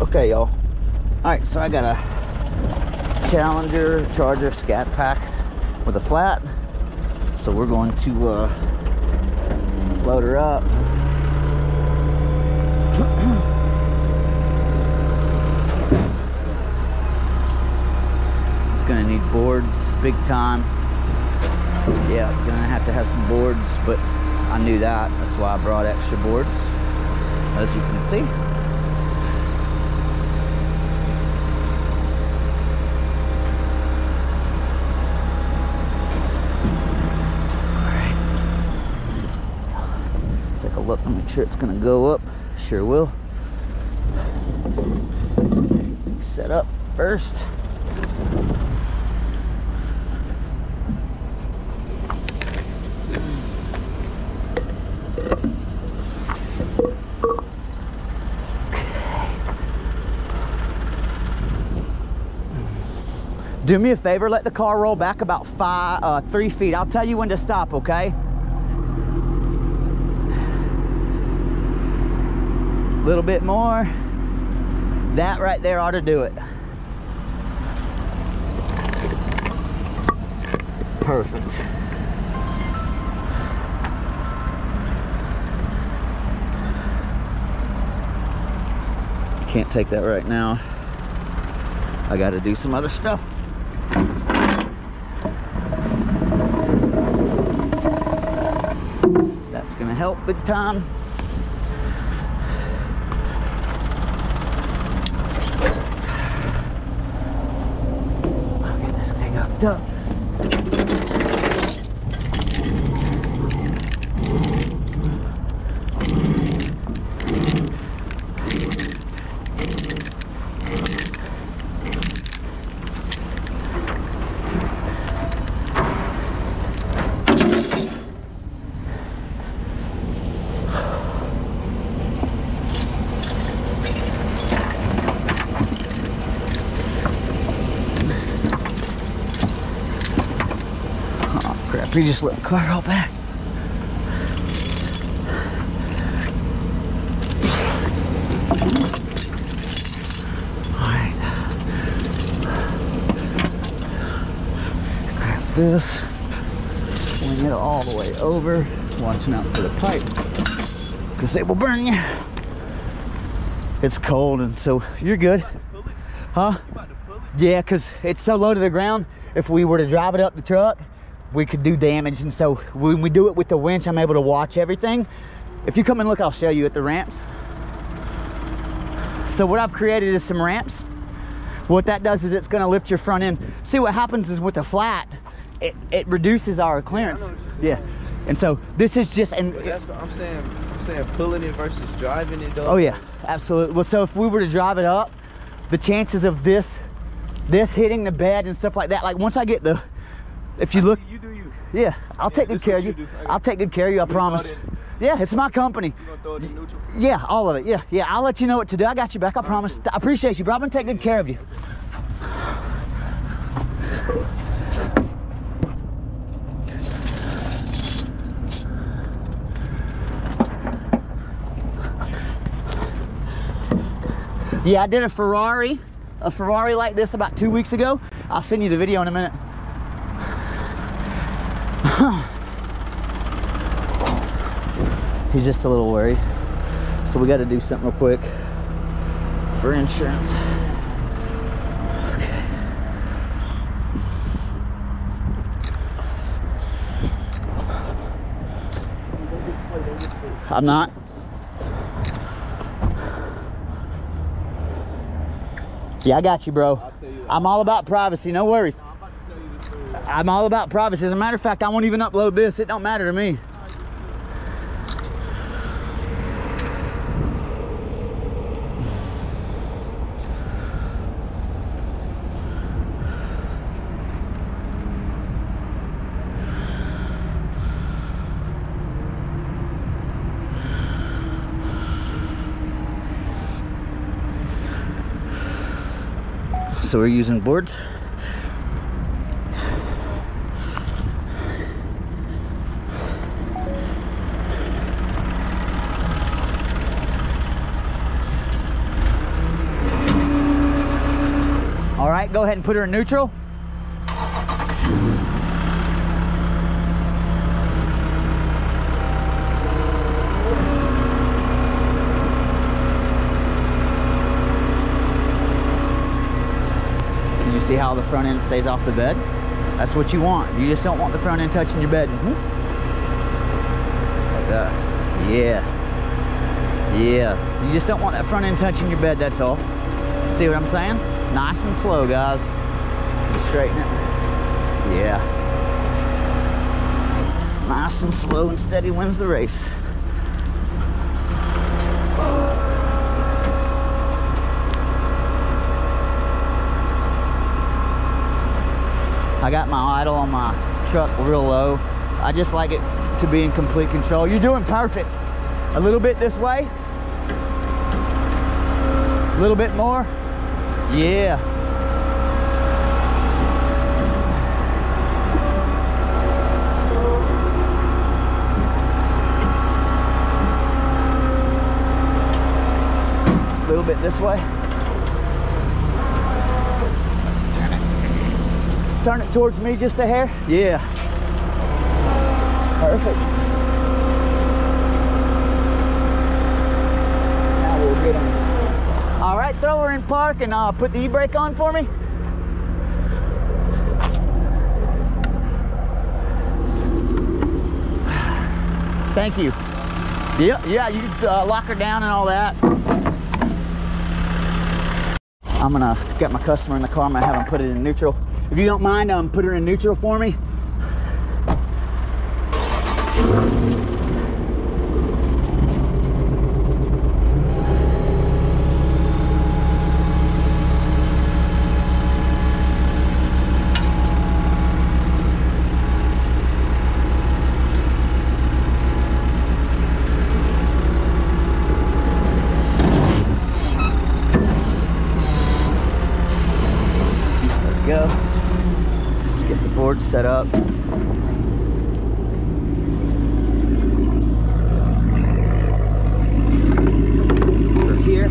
Okay, y'all. Alright, so I got a Challenger Charger Scat Pack with a flat. So we're going to load her up. It's gonna need boards big time. Yeah, gonna have to have some boards, but I knew that. That's why I brought extra boards, as you can see. Look, I'll make sure it's gonna go up. Sure will. Set up first. Okay. Do me a favor, let the car roll back about 3 feet. I'll tell you when to stop, okay? Little bit more. That right there ought to do it. Perfect. Can't take that right now. I got to do some other stuff. That's gonna help big time. Up. We just let the car roll back. All right. Grab this. Swing it all the way over. Watching out for the pipes, because they will burn you. It's cold, and so you're good. Huh? Yeah, because it's so low to the ground. If we were to drive it up the truck, we could do damage, and so when we do it with the winch, I'm able to watch everything. If you come and look, I'll show you at the ramps. So what I've created is some ramps. What that does is it's going to lift your front end. See, what happens is with the flat, it reduces our clearance. Yeah, and so this is just, and that's what I'm saying, pulling it versus driving it, though. Oh yeah, absolutely. Well, so if we were to drive it up, the chances of this hitting the bed and stuff like that, like once I get the, if you look, you do you. Yeah, I'll take good care of you. I'll take good care of you, I promise. Yeah, it's my company. Yeah, all of it. Yeah, yeah. I'll let you know what to do. I got you back, I promise. I appreciate you, bro. I'm gonna take good care of you. Yeah, I did a Ferrari like this about 2 weeks ago. I'll send you the video in a minute. He's just a little worried, so we got to do something real quick for insurance. Okay. I'm not. Yeah, I got you, bro. I'm all about privacy. No worries. I'm all about privacy. As a matter of fact, I won't even upload this. It don't matter to me. So we're using boards. right, go ahead and put her in neutral. Can you see how the front end stays off the bed? That's what you want. You just don't want the front end touching your bed. Like that. Yeah. Yeah. You just don't want that front end touching your bed, that's all. See what I'm saying? Nice and slow, guys. Just straighten it. Yeah. Nice and slow and steady wins the race. I got my idle on my truck real low. I just like it to be in complete control. You're doing perfect. A little bit this way. A little bit more. Yeah. A little bit this way. Let's turn it. Turn it towards me just a hair. Yeah. Perfect. Now we'll get on. All right, throw her in park and put the e-brake on for me. Thank you. Yeah, you can lock her down and all that. I'm gonna get my customer in the car. I'm gonna have him put it in neutral. If you don't mind, put her in neutral for me. Set up. Over here.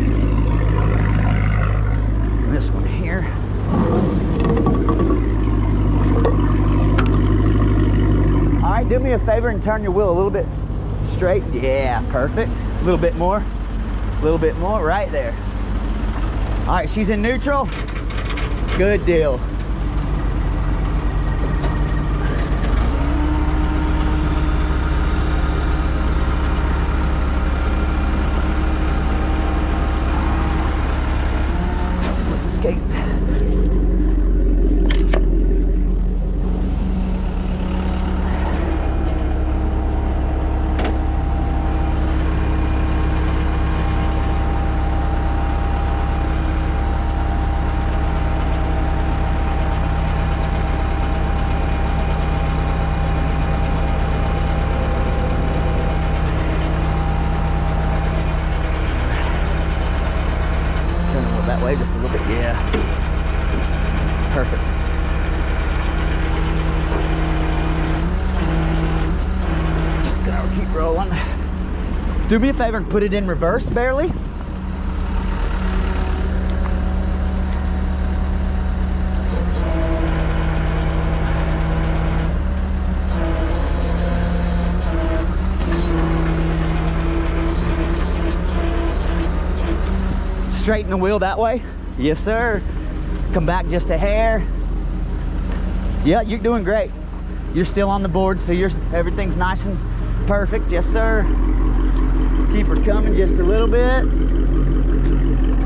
And this one here. All right, do me a favor and turn your wheel a little bit straight. Yeah, perfect. A little bit more. A little bit more right there. All right, she's in neutral. Good deal. Do me a favor and put it in reverse, barely. Straighten the wheel that way. Yes, sir. Come back just a hair. Yeah, you're doing great. You're still on the board, so everything's nice and perfect. Yes, sir. Keep her coming just a little bit.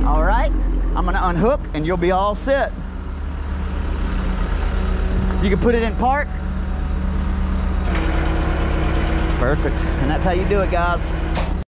All right, I'm gonna unhook and you'll be all set. You can put it in park. Perfect, and that's how you do it, guys.